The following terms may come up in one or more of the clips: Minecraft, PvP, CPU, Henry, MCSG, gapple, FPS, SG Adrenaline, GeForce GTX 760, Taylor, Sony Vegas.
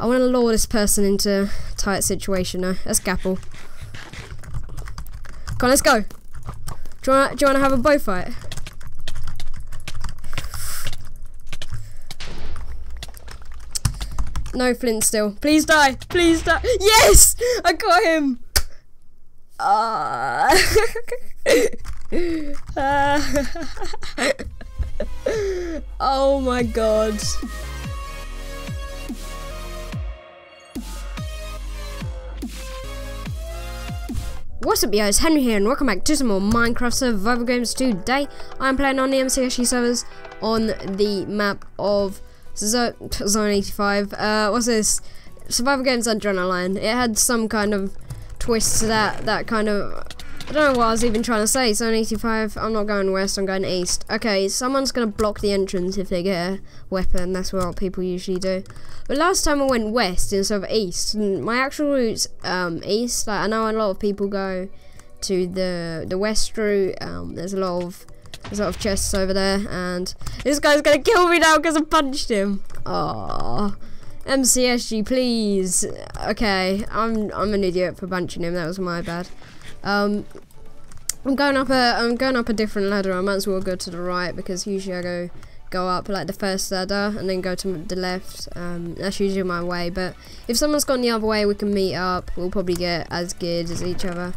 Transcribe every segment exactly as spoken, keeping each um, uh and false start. I want to lure this person into a tight situation now. Let's gapple. Come on, let's go. Do you want to have a bow fight? No flint still. Please die. Please die. Yes! I got him! Ah. Oh my god. What's up, guys? Henry here, and welcome back to some more Minecraft survival games. Today, I'm playing on the M C S G servers on the map of Zo Zone eighty-five. Uh, what's this? Survival games Adrenaline. It had some kind of twist to that. That kind of, I don't know what I was even trying to say. Zone eighty-five. I'm not going west. I'm going east. Okay, someone's gonna block the entrance if they get a weapon. That's what people usually do. But last time I went west instead of east. And my actual route's um, east. Like, I know a lot of people go to the the west route. Um, there's a lot of There's a lot of chests over there, and this guy's gonna kill me now because I punched him. Aww. M C S G, please. Okay, I'm I'm an idiot for punching him. That was my bad. Um, I'm going up a I'm going up a different ladder. I might as well go to the right because usually I go go up like the first ladder and then go to the left. Um, that's usually my way. But if someone's gone the other way, we can meet up. We'll probably get as good as each other.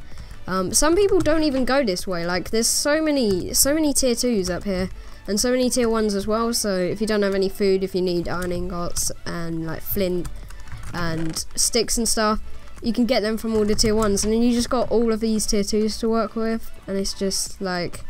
Um, some people don't even go this way. Like, there's so many, so many tier twos up here, and so many tier ones as well. So if you don't have any food, if you need iron ingots and like flint and sticks and stuff, you can get them from all the tier ones, and then you just got all of these tier twos to work with, and it's just like,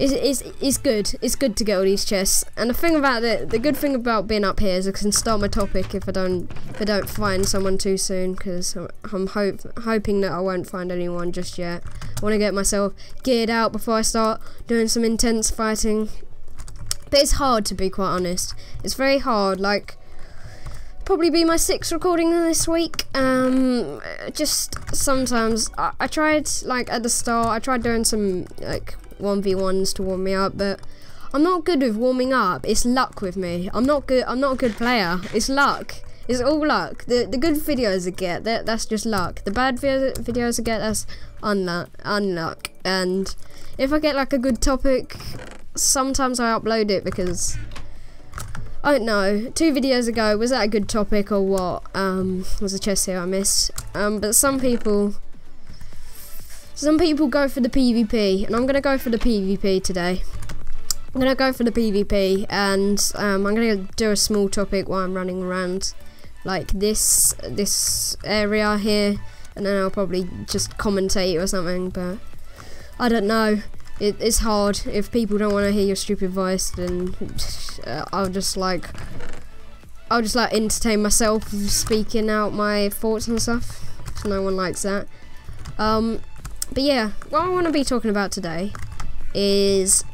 it's it's it's good. It's good to get all these chests. And the thing about it, the good thing about being up here is I can start my topic if I don't if I don't find someone too soon, because I'm hope hoping that I won't find anyone just yet. I want to get myself geared out before I start doing some intense fighting. But it's hard, to be quite honest. It's very hard. Like, probably be my sixth recording this week. Um, just sometimes I, I tried like at the start. I tried doing some like one v ones to warm me up, but I'm not good with warming up. It's luck with me. I'm not good. I'm not a good player. It's luck. It's all luck. The the good videos I get, that that's just luck. The bad videos I get, that's unluck. Unluck. And if I get like a good topic, sometimes I upload it because I don't know. Two videos ago, was that a good topic or what? Um, was a chest here I missed. Um, but some people. Some people go for the PvP, and I'm gonna go for the PvP today. I'm gonna go for the PvP, and um, I'm gonna do a small topic while I'm running around, like this this area here, and then I'll probably just commentate or something. But I don't know. It, it's hard. If people don't want to hear your stupid voice, then uh, I'll just like I'll just like entertain myself speaking out my thoughts and stuff. So no one likes that. Um. But yeah, what I want to be talking about today is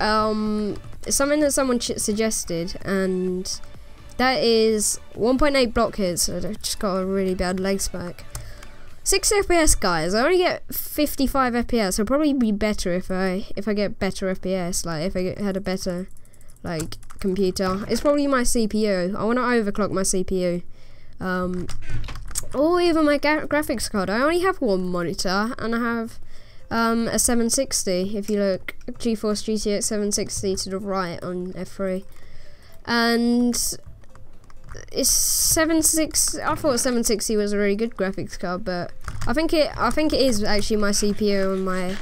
um, something that someone ch suggested, and that is one point eight block hits. I just got a really bad leg spike. sixty F P S, guys. I only get fifty-five F P S. So I'd probably be better if I if I get better F P S. Like if I get, had a better like computer. It's probably my C P U. I want to overclock my C P U. Um, Or even my gra graphics card. I only have one monitor, and I have um, a seven sixty. If you look, GeForce G T X seven sixty to the right on F three, and it's seven sixty. I thought seven sixty was a really good graphics card, but I think it. I think it is actually my C P U and my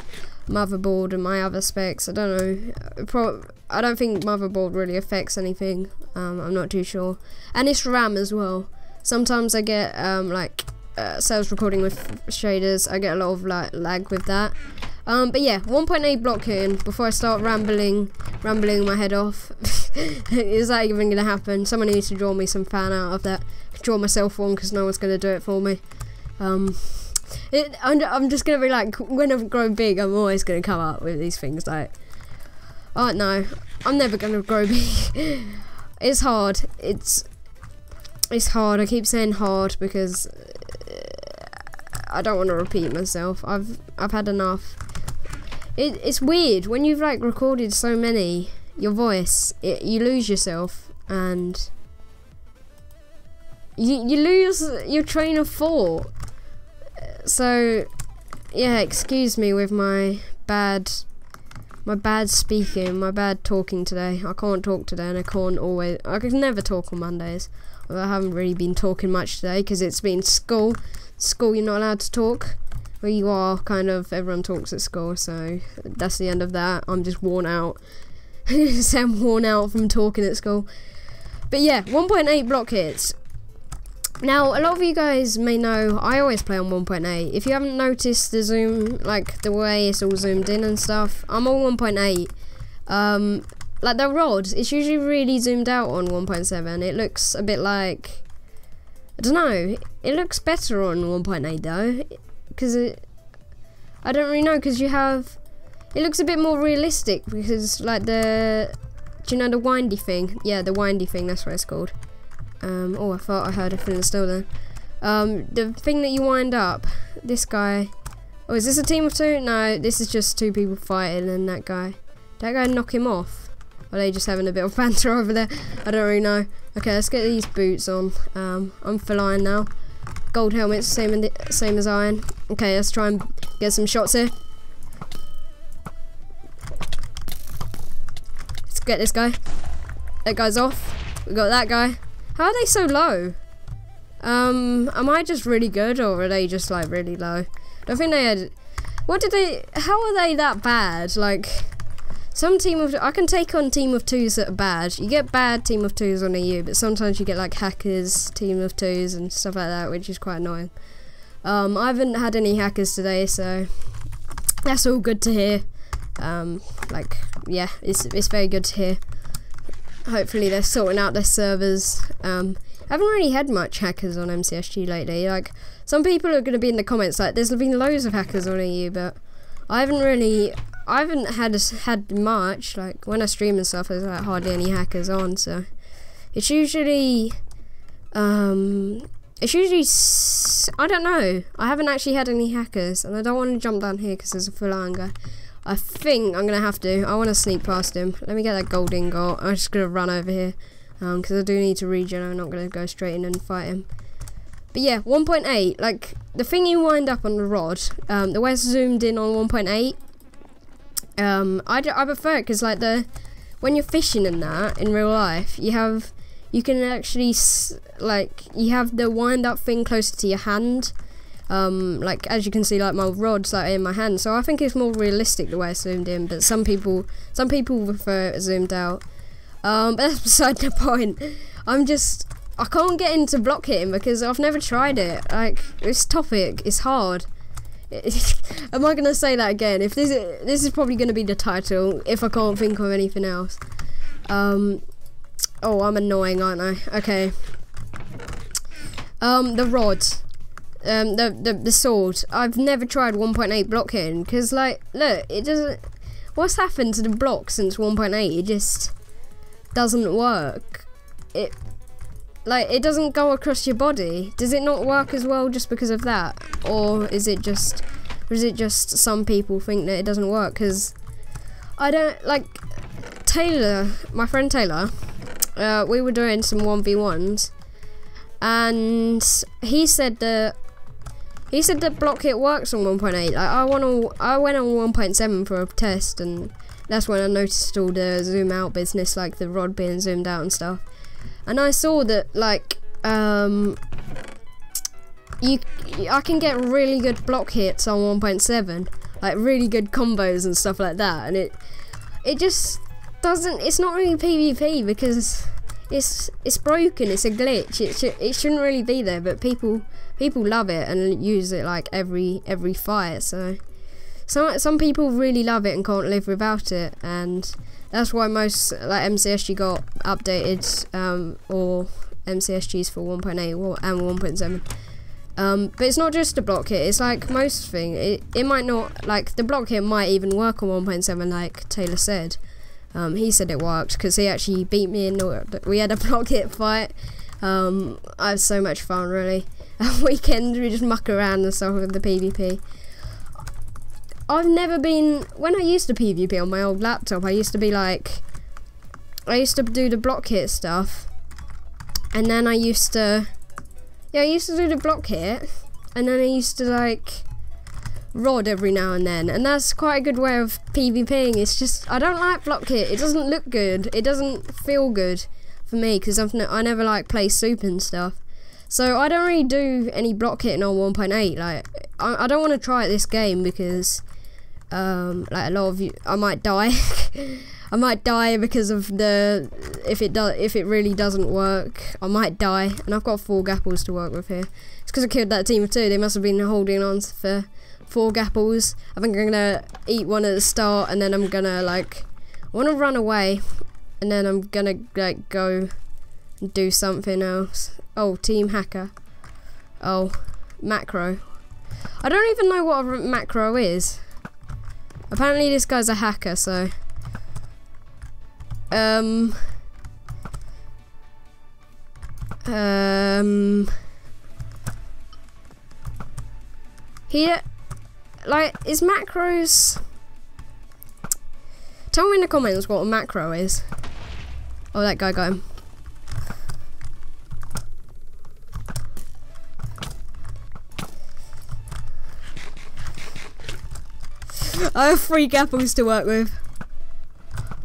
motherboard and my other specs. I don't know. Pro I don't think motherboard really affects anything. Um, I'm not too sure, and it's RAM as well. Sometimes I get um, like uh, sales recording with shaders. I get a lot of like lag with that. Um, but yeah, one point eight block hitting. Before I start rambling, rambling my head off, is that even gonna happen? Someone needs to draw me some fan out of that. Draw myself one because no one's gonna do it for me. Um, it, I'm, I'm just gonna be like, when I've grown big, I'm always gonna come up with these things. Like, oh no, I'm never gonna grow big. It's hard. It's It's hard. I keep saying hard because I don't want to repeat myself. I've I've had enough. It, it's weird when you've like recorded so many. Your voice, it, you lose yourself, and you, you lose your train of thought. So, yeah, excuse me with my bad, my bad speaking, my bad talking today. I can't talk today, and I can't always, I can never talk on Mondays. Although I haven't really been talking much today, because it's been school. School, you're not allowed to talk. Well, you are, kind of, everyone talks at school, so that's the end of that. I'm just worn out. I'm worn out from talking at school. But yeah, one point eight block hits. Now, a lot of you guys may know I always play on one point eight. If you haven't noticed the zoom, like the way it's all zoomed in and stuff, I'm on one point eight. Um, like the rod, it's usually really zoomed out on one point seven. It looks a bit like, I don't know, it looks better on one point eight though. Because it, I don't really know, because you have, it looks a bit more realistic, because like the, do you know the windy thing? Yeah, the windy thing, that's what it's called. Um, oh, I thought I heard a flint still then. Um, the thing that you wind up, this guy, oh, is this a team of two? No, this is just two people fighting, and that guy, that guy knock him off. Or are they just having a bit of banter over there? I don't really know. Okay, let's get these boots on. Um, I'm full iron now. Gold helmets, same, in the, same as iron. Okay, let's try and get some shots here. Let's get this guy. That guy's off. We got that guy. How are they so low? Um, am I just really good, or are they just like really low? I think they had, what did they, how are they that bad? Like, some team of, I can take on team of twos that are bad. You get bad team of twos on E U, but sometimes you get like hackers, team of twos and stuff like that, which is quite annoying. Um, I haven't had any hackers today, so that's all good to hear. Um, like, yeah, it's, it's very good to hear. Hopefully they're sorting out their servers. Um, I haven't really had much hackers on M C S G lately. Like, some people are going to be in the comments, like, there's been loads of hackers on E U, but I haven't really... I haven't had had much, like when I stream and stuff there's like hardly any hackers on, so it's usually um, it's usually s I don't know, I haven't actually had any hackers, and I don't want to jump down here because there's a full iron guy. I think I'm gonna have to, I want to sneak past him. Let me get that gold ingot. I'm just gonna run over here because um, I do need to regen. I'm not gonna go straight in and fight him. But yeah, one point eight, like the thing you wind up on the rod, um, the way it's zoomed in on one point eight, Um, I, I prefer it because like the when you're fishing and that in real life, you have you can actually s like you have the wind up thing closer to your hand, um, like as you can see, like my rod's like in my hand, so I think it's more realistic the way it's zoomed in. But some people some people prefer it zoomed out. Um, but that's beside the point. I'm just I can't get into block hitting because I've never tried it. Like this topic is hard. Am I gonna say that again? If this is, this is probably gonna be the title if I can't think of anything else. Um, oh, I'm annoying, aren't I? Okay. Um, the rod, um, the the, the sword. I've never tried one point eight block hitting because, like, look, it doesn't. What's happened to the block since one point eight? It just doesn't work. It like it doesn't go across your body. Does it not work as well just because of that, or is it just or is it just some people think that it doesn't work? Because I don't like Taylor, my friend Taylor, uh, we were doing some one v ones and he said that he said that block hit works on one point eight. Like I went on, I went on one point seven for a test, and that's when I noticed all the zoom out business, like the rod being zoomed out and stuff. And I saw that, like, um, you, I can get really good block hits on one point seven, like really good combos and stuff like that. And it, it just doesn't. It's not really PvP because it's it's broken. It's a glitch. It sh it shouldn't really be there, but people people love it and use it like every every fight. So some some people really love it and can't live without it. And that's why most like M C S G got updated, um, or M C S Gs for one point eight and one point seven. Um, but it's not just the block hit. It's like most thing. It it might not like the block hit might even work on one point seven, like Taylor said. Um, he said it worked because he actually beat me in. We had a block hit fight. Um, I had so much fun really. At weekends we just muck around and stuff with the PvP. I've never been, when I used to PvP on my old laptop, I used to be like, I used to do the block hit stuff, and then I used to, Yeah, I used to do the block here, and then I used to like rod every now and then, and that's quite a good way of PvPing. It's just, I don't like block here. It doesn't look good. It doesn't feel good for me, because I've no, I never like play soup and stuff. So I don't really do any block hitting on one point eight. Like I, I don't want to try it this game because um, like a lot of you, I might die. I might die because of the if it does if it really doesn't work. I might die, and I've got four gapples to work with here. It's because I killed that team of two. They must have been holding on for four gapples. I think I'm gonna eat one at the start, and then I'm gonna like I want to run away, and then I'm gonna like go and do something else. Oh, team hacker. Oh, macro. I don't even know what a macro is. Apparently this guy's a hacker, so um um here, like, is macros, tell me in the comments what a macro is. Oh, that guy got him. I have three gapples to work with.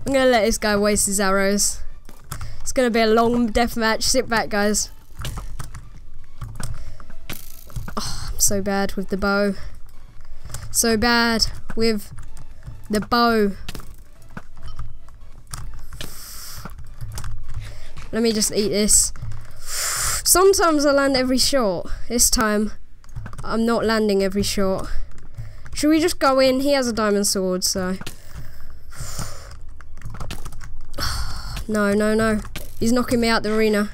I'm gonna let this guy waste his arrows. It's gonna be a long deathmatch. Sit back, guys. Oh, I'm so bad with the bow. So bad with the bow. Let me just eat this. Sometimes I land every shot. This time, I'm not landing every shot. Should we just go in? He has a diamond sword, so... No, no, no. He's knocking me out the arena.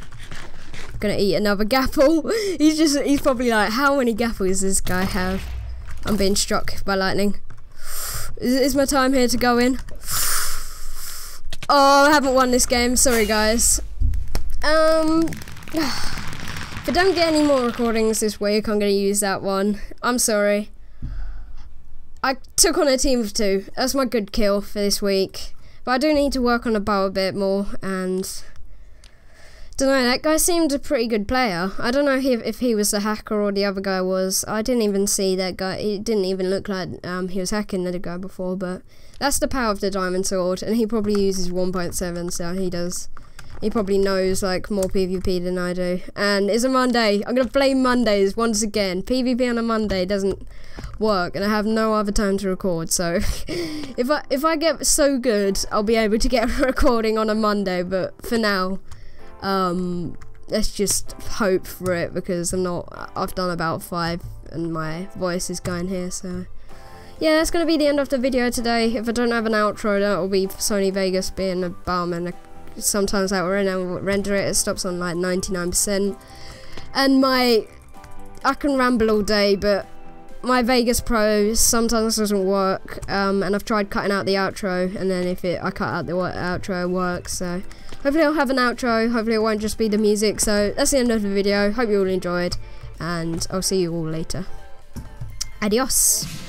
I'm gonna eat another gaffle. he's just, he's probably like, how many gaffles does this guy have? I'm being struck by lightning. Is, is my time here to go in? Oh, I haven't won this game. Sorry, guys. Um... If I don't get any more recordings this week, I'm gonna use that one. I'm sorry. I took on a team of two. That's my good kill for this week. But I do need to work on the bow a bit more, and don't know, that guy seemed a pretty good player. I don't know if he, if he was the hacker or the other guy was. I didn't even see that guy. It didn't even look like um, he was hacking the guy before, but that's the power of the diamond sword, and he probably uses one point seven, so he does. He probably knows like more PvP than I do. And it's a Monday. I'm gonna blame Mondays once again. PvP on a Monday doesn't work, and I have no other time to record. So if I if I get so good, I'll be able to get a recording on a Monday. But for now, um, let's just hope for it, because I'm not. I've done about five, and my voice is going here. So yeah, that's gonna be the end of the video today. If I don't have an outro, that will be Sony Vegas being a bum and a. Sometimes I will render it, it stops on like ninety-nine percent, and my, I can ramble all day, but my Vegas Pro sometimes doesn't work, um, and I've tried cutting out the outro, and then if it, I cut out the outro, it works, so hopefully I'll have an outro, hopefully it won't just be the music. So that's the end of the video. Hope you all enjoyed, and I'll see you all later. Adios.